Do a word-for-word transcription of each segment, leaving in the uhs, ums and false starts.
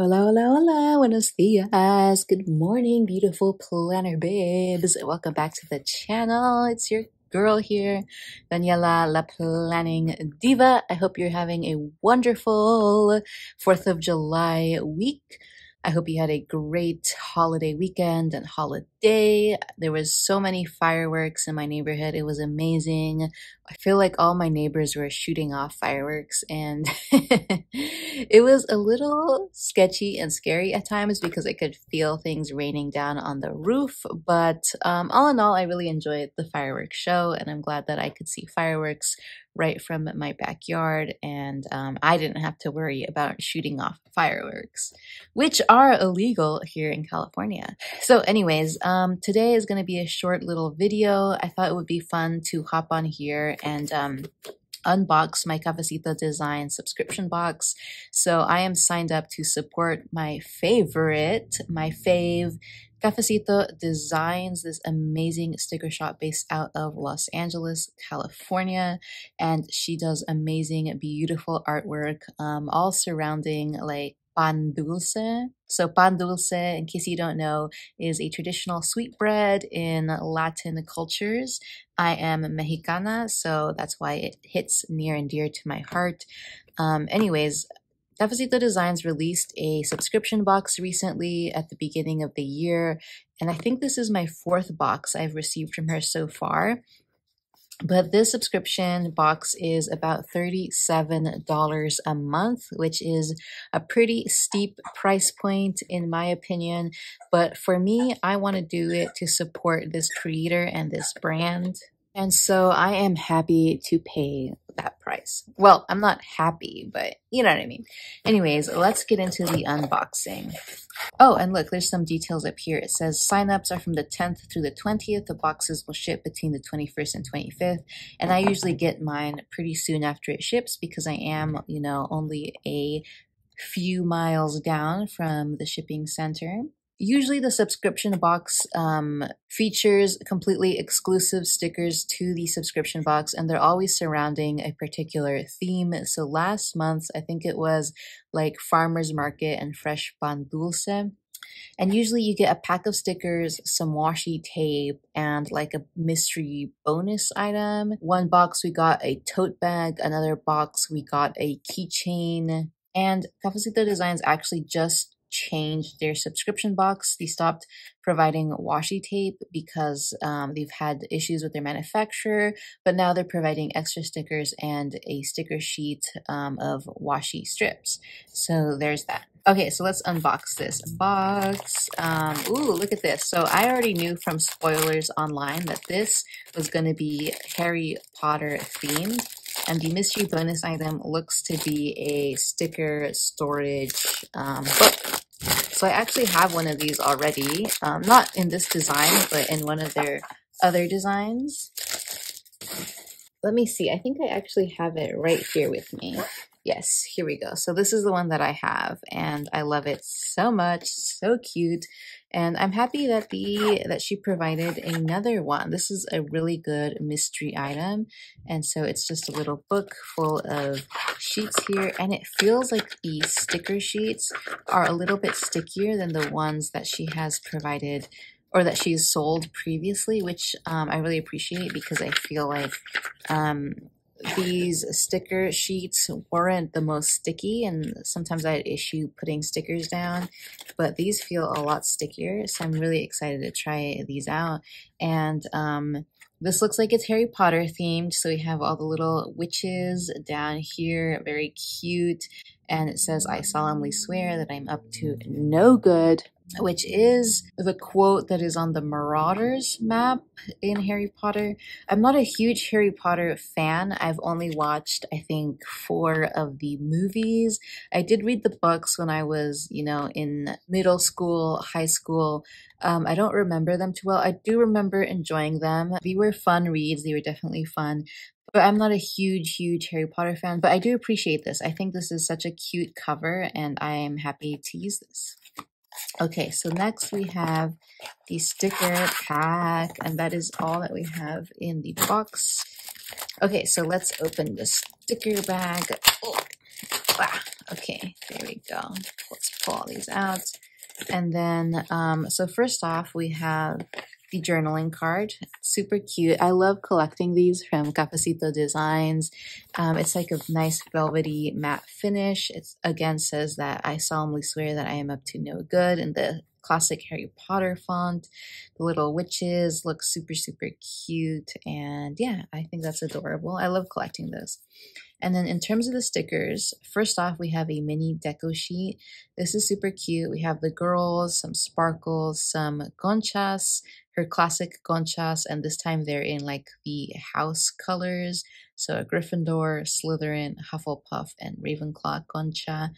Hola, hola, hola, buenos dias, good morning, beautiful planner babes. Welcome back to the channel. It's your girl here, Daniela La Planning Diva. I hope you're having a wonderful fourth of July week. I hope you had a great holiday weekend and holiday. There was so many fireworks in my neighborhood. It was amazing. I feel like all my neighbors were shooting off fireworks, and it was a little sketchy and scary at times because I could feel things raining down on the roof. But um, all in all, I really enjoyed the fireworks show, and I'm glad that I could see fireworks right from my backyard, and um, I didn't have to worry about shooting off fireworks, which are illegal here in California. So anyways, um, today is going to be a short little video. I thought it would be fun to hop on here and um, unbox my Cafecito Design subscription box. So I am signed up to support my favorite, my fave, Cafecito Designs, this amazing sticker shop based out of Los Angeles, California, and she does amazing, beautiful artwork, um, all surrounding like pan dulce. So pan dulce, in case you don't know, is a traditional sweet bread in Latin cultures. I am Mexicana, so that's why it hits near and dear to my heart. Um, anyways, Cafecito Designs released a subscription box recently at the beginning of the year, and I think this is my fourth box I've received from her so far. But this subscription box is about thirty-seven dollars a month, which is a pretty steep price point in my opinion. But for me, I want to do it to support this creator and this brand. And so I am happy to pay that price. Well, I'm not happy, but you know what I mean. Anyways, let's get into the unboxing. Oh, and look, there's some details up here. It says signups are from the tenth through the twentieth. The boxes will ship between the twenty-first and twenty-fifth. And I usually get mine pretty soon after it ships because I am, you know, only a few miles down from the shipping center. Usually the subscription box um, features completely exclusive stickers to the subscription box, and they're always surrounding a particular theme. So last month's, I think it was like farmer's market and fresh pan dulce. And usually you get a pack of stickers, some washi tape, and like a mystery bonus item. One box we got a tote bag, another box we got a keychain, and Cafecito Designs actually just changed their subscription box. They stopped providing washi tape because um, they've had issues with their manufacturer, but now they're providing extra stickers and a sticker sheet um, of washi strips. So there's that. Okay, so let's unbox this box. Um, ooh, look at this. So I already knew from spoilers online that this was going to be Harry Potter themed. And the mystery bonus item looks to be a sticker storage um, book. So I actually have one of these already, um, not in this design, but in one of their other designs. Let me see. I think I actually have it right here with me. Yes, here we go. So this is the one that I have, and I love it so much. So cute. And I'm happy that the that she provided another one. This is a really good mystery item. And so it's just a little book full of sheets here. And it feels like the sticker sheets are a little bit stickier than the ones that she has provided or that she's sold previously, which um, I really appreciate because I feel like um, these sticker sheets weren't the most sticky, and sometimes I had issue putting stickers down, but these feel a lot stickier, so I'm really excited to try these out. And um, this looks like it's Harry Potter themed, so we have all the little witches down here, very cute, and it says, "I solemnly swear that I'm up to no good," which is the quote that is on the Marauders map in Harry Potter. I'm not a huge Harry Potter fan. I've only watched, I think, four of the movies. I did read the books when I was, you know, in middle school, high school. Um, I don't remember them too well. I do remember enjoying them. They were fun reads. They were definitely fun. But I'm not a huge, huge Harry Potter fan, but I do appreciate this. I think this is such a cute cover, and I am happy to use this. Okay, so next we have the sticker pack, and that is all that we have in the box. Okay, so let's open the sticker bag. Oh, ah, Okay, there we go. Let's pull all these out. And then, um, so first off, we have the journaling card. Super cute. I love collecting these from Cafecito Designs. Um, it's like a nice velvety matte finish. It again says that I solemnly swear that I am up to no good in the classic Harry Potter font. The little witches look super, super cute. And yeah, I think that's adorable. I love collecting those. And then in terms of the stickers, first off, we have a mini deco sheet. This is super cute. We have the girls, some sparkles, some conchas, her classic conchas, and this time they're in like the house colors. So a Gryffindor, Slytherin, Hufflepuff, and Ravenclaw concha.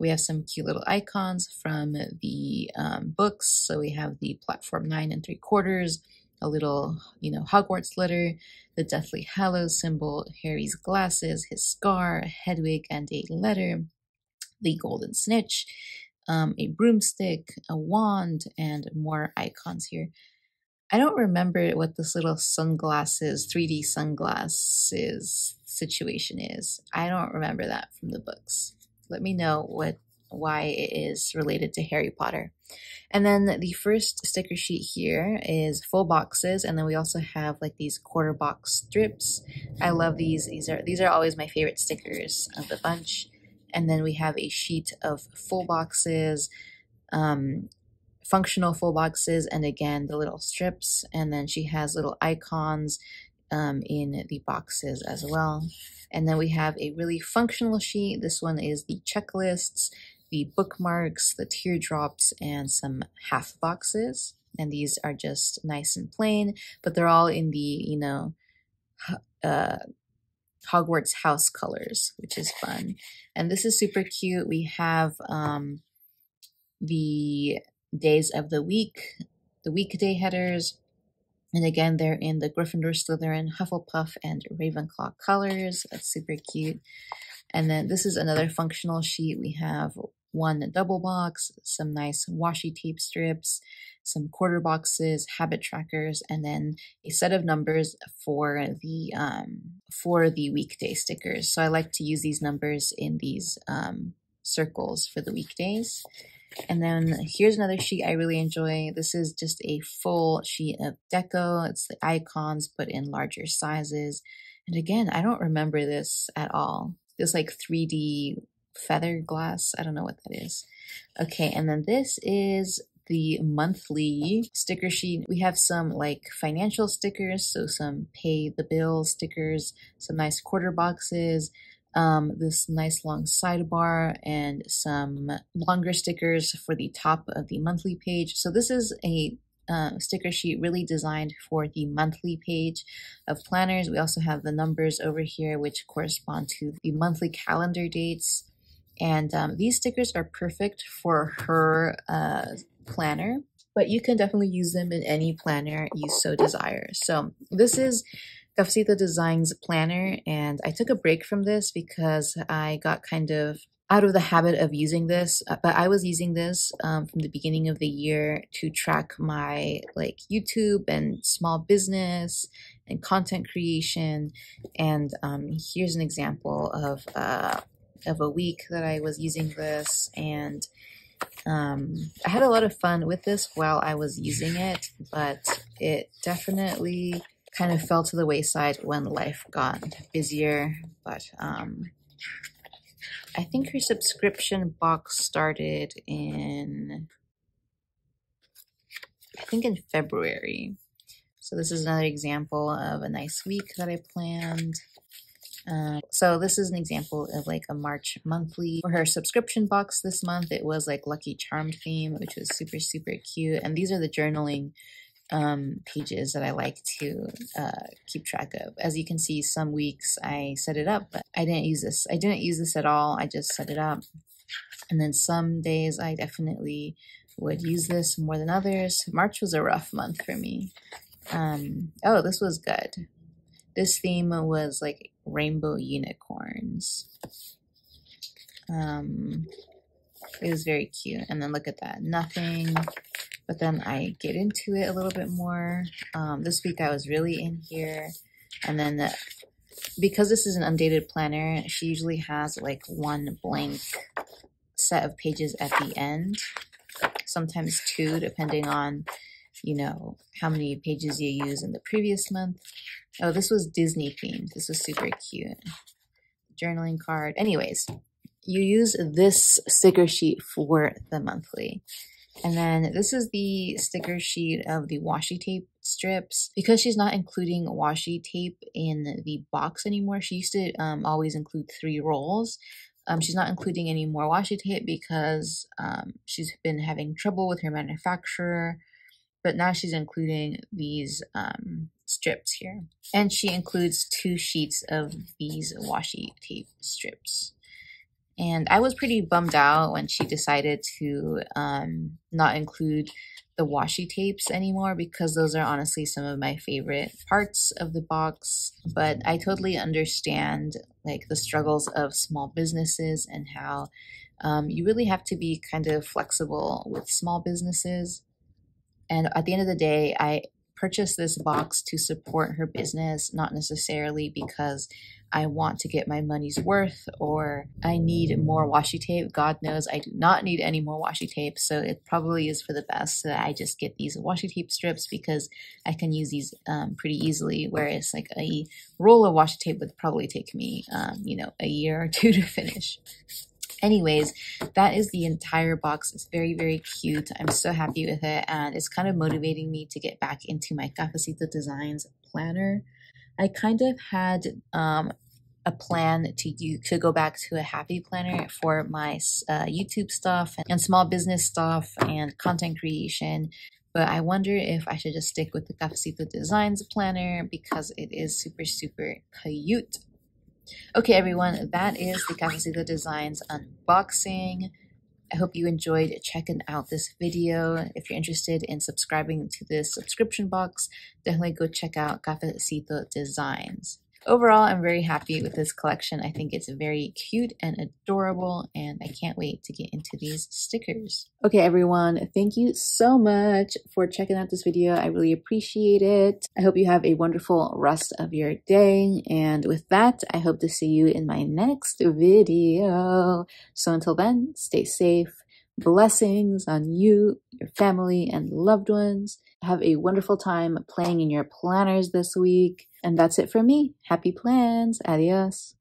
We have some cute little icons from the um, books. So we have the platform nine and three quarters, a little, you know, Hogwarts letter, the Deathly Hallows symbol, Harry's glasses, his scar, Hedwig, and a letter, the golden snitch, um, a broomstick, a wand, and more icons here. I don't remember what this little sunglasses, three D sunglasses situation is. I don't remember that from the books. Let me know what why it is related to Harry Potter. And then the first sticker sheet here is full boxes, and then we also have like these quarter box strips. I love these. These are these are always my favorite stickers of the bunch. And then we have a sheet of full boxes, um, functional full boxes, and again the little strips. And then she has little icons um, in the boxes as well. And then we have a really functional sheet. This one is the checklists, the bookmarks, the teardrops, and some half boxes. And these are just nice and plain, but they're all in the, you know, uh, Hogwarts house colors, which is fun. And this is super cute. We have um, the days of the week, the weekday headers. And again, they're in the Gryffindor, Slytherin, Hufflepuff, and Ravenclaw colors. That's super cute. And then this is another functional sheet. We have one double box, some nice washi tape strips, some quarter boxes, habit trackers, and then a set of numbers for the um, for the weekday stickers. So I like to use these numbers in these um, circles for the weekdays. And then here's another sheet I really enjoy. This is just a full sheet of deco. It's the icons, but in larger sizes. And again, I don't remember this at all. This like three D feather glass. I don't know what that is. Okay, and then this is the monthly sticker sheet. We have some like financial stickers, so some pay the bill stickers, some nice quarter boxes, Um, this nice long sidebar, and some longer stickers for the top of the monthly page. So this is a uh, sticker sheet really designed for the monthly page of planners. We also have the numbers over here, which correspond to the monthly calendar dates. And um, these stickers are perfect for her uh, planner, but you can definitely use them in any planner you so desire. So this is Cafecito Designs Planner, and I took a break from this because I got kind of out of the habit of using this, but I was using this um, from the beginning of the year to track my like YouTube and small business and content creation. And um, here's an example of, uh, of a week that I was using this, and um, I had a lot of fun with this while I was using it, but it definitely kind of fell to the wayside when life got busier. But um, I think her subscription box started in, I think in February. So this is another example of a nice week that I planned. Uh, so this is an example of like a March monthly. For her subscription box this month, it was like Lucky Charm theme, which was super, super cute. And these are the journaling um pages that I like to uh keep track of. As you can see, some weeks I set it up, but I didn't use this. I didn't use this at all. I just set it up. And then some days I definitely would use this more than others. March was a rough month for me. Um oh, this was good. This theme was like rainbow unicorns. Um it was very cute. And then look at that. Nothing. But then I get into it a little bit more. Um, this week I was really in here. And then the, because this is an undated planner, she usually has like one blank set of pages at the end, sometimes two, depending on, you know, how many pages you use in the previous month. Oh, this was Disney themed. This was super cute. Journaling card. Anyways, you use this sticker sheet for the monthly. And then this is the sticker sheet of the washi tape strips. Because she's not including washi tape in the box anymore, she used to um, always include three rolls. Um, she's not including any more washi tape because um, she's been having trouble with her manufacturer. But now she's including these um, strips here. And she includes two sheets of these washi tape strips. And I was pretty bummed out when she decided to um, not include the washi tapes anymore, because those are honestly some of my favorite parts of the box. But I totally understand like the struggles of small businesses and how um, you really have to be kind of flexible with small businesses. And at the end of the day, I purchased this box to support her business, not necessarily because I want to get my money's worth or I need more washi tape. God knows I do not need any more washi tape, so it probably is for the best that I just get these washi tape strips, because I can use these um, pretty easily, whereas like a roll of washi tape would probably take me, um, you know, a year or two to finish. Anyways, that is the entire box. It's very, very cute. I'm so happy with it, and it's kind of motivating me to get back into my Cafecito Designs planner. I kind of had um, a plan to you to go back to a Happy Planner for my uh, YouTube stuff and, and small business stuff and content creation. But I wonder if I should just stick with the Cafecito Designs planner because it is super, super cute. Okay, everyone, that is the Cafecito Designs unboxing. I hope you enjoyed checking out this video. If you're interested in subscribing to this subscription box, definitely go check out Cafecito Designs. Overall, I'm very happy with this collection. I think it's very cute and adorable, and I can't wait to get into these stickers. Okay, everyone, thank you so much for checking out this video. I really appreciate it. I hope you have a wonderful rest of your day. And with that, I hope to see you in my next video. So until then, stay safe. Blessings on you, your family, and loved ones. Have a wonderful time playing in your planners this week. And that's it for me. Happy plans. Adios.